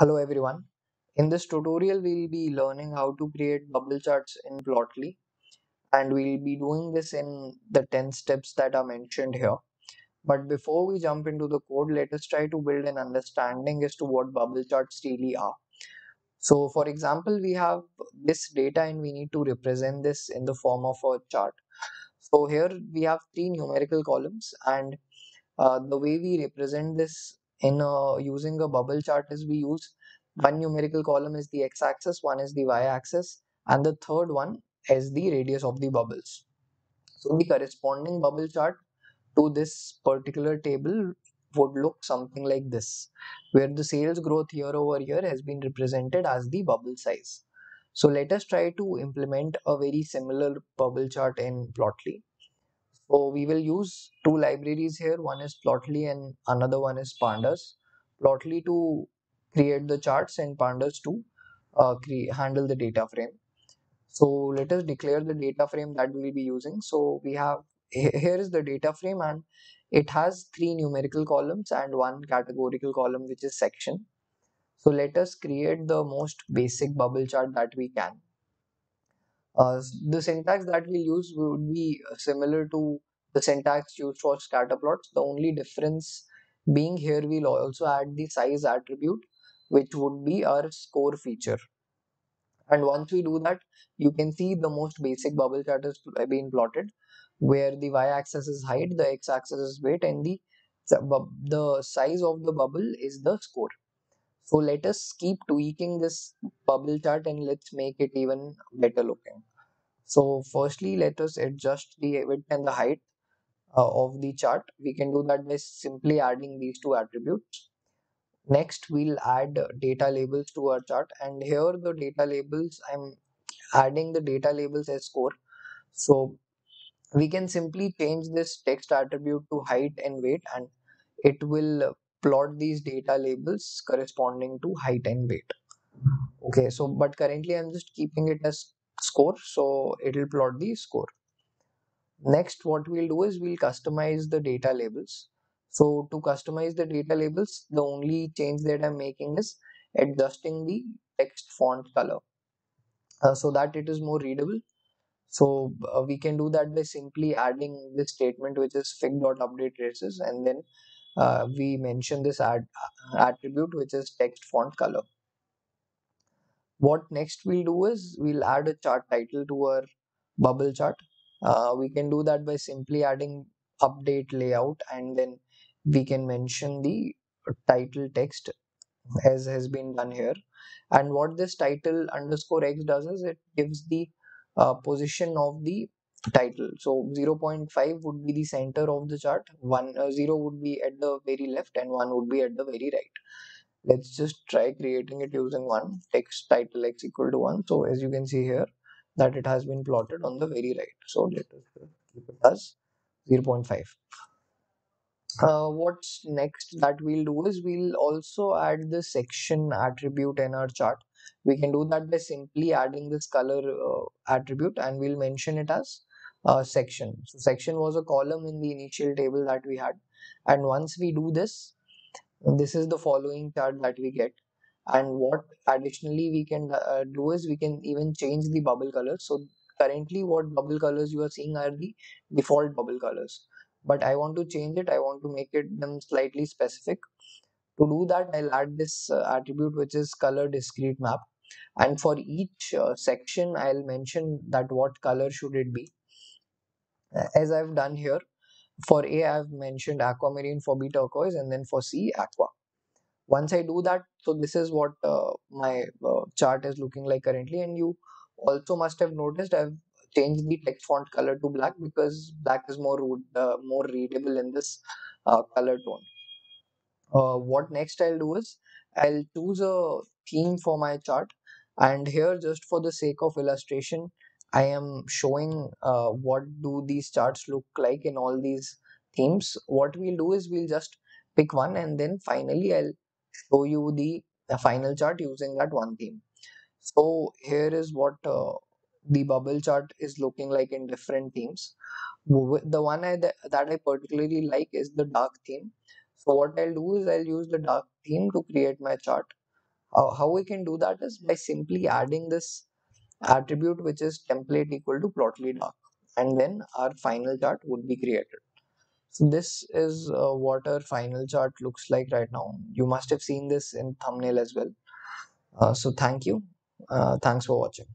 Hello everyone. In this tutorial we'll be learning how to create bubble charts in Plotly, and we'll be doing this in the 10 steps that are mentioned here. But before we jump into the code, let us try to build an understanding as to what bubble charts really are. So for example, we have this data and we need to represent this in the form of a chart. So here we have three numerical columns, and the way we represent this using a bubble chart is we use one numerical column is the x-axis, one is the y-axis, and the third one is the radius of the bubbles. So the corresponding bubble chart to this particular table would look something like this, where the sales growth year over year has been represented as the bubble size. So let us try to implement a very similar bubble chart in Plotly. So we will use two libraries here, one is Plotly and another one is Pandas. Plotly to create the charts and Pandas to handle the data frame. So let us declare the data frame that we will be using. So we have, here is the data frame, and it has three numerical columns and one categorical column which is section. So let us create the most basic bubble chart that we can. The syntax that we use would be similar to the syntax used for scatter plots. The only difference being here we'll also add the size attribute, which would be our score feature. And once we do that, you can see the most basic bubble chart is being plotted, where the y-axis is height, the x-axis is weight, and the size of the bubble is the score. So let us keep tweaking this bubble chart and let's make it even better looking. So firstly, let us adjust the width and the height of the chart. We can do that by simply adding these two attributes. Next, we'll add data labels to our chart, and here the data labels, I'm adding the data labels as score. So we can simply change this text attribute to height and weight, and it will plot these data labels corresponding to height and weight. Okay, so but currently I'm just keeping it as score, so it will plot the score. Next, what we'll do is we'll customize the data labels. So to customize the data labels, the only change that I'm making is adjusting the text font color so that it is more readable. So we can do that by simply adding this statement, which is fig.update traces, and then we mention this attribute, which is text font color. What next we'll do is we'll add a chart title to our bubble chart. We can do that by simply adding update layout, and then we can mention the title text as has been done here. And what this title underscore x does is it gives the position of the title. So 0.5 would be the center of the chart, 0 would be at the very left, and 1 would be at the very right. Let's just try creating it using 1, text title x equal to 1. So as you can see here that it has been plotted on the very right. So let us keep it as 0.5. What's next that we'll do is we'll also add the section attribute in our chart. We can do that by simply adding this color attribute, and we'll mention it as section. So section was a column in the initial table that we had, and once we do this, this is the following chart that we get. And what additionally we can do is we can even change the bubble colors. So currently what bubble colors you are seeing are the default bubble colors, but I want to change it, I want to make it them slightly specific. To do that, I'll add this attribute which is color discrete map, and for each section I'll mention that what color should it be. As I've done here, for A I've mentioned aquamarine, for B turquoise, and then for C aqua. Once I do that, so this is what my chart is looking like currently, and you also must have noticed I've changed the text font color to black because black is more readable in this color tone. What next I'll do is I'll choose a theme for my chart, and here just for the sake of illustration I am showing what do these charts look like in all these themes. What we'll do is we'll just pick one, and then finally I'll show you the final chart using that one theme. So here is what the bubble chart is looking like in different themes. The one that I particularly like is the dark theme. So what I'll do is I'll use the dark theme to create my chart. How we can do that is by simply adding this attribute, which is template equal to plotly dark, and then our final chart would be created. So this is what our final chart looks like right now. You must have seen this in thumbnail as well. So thank you. Thanks for watching.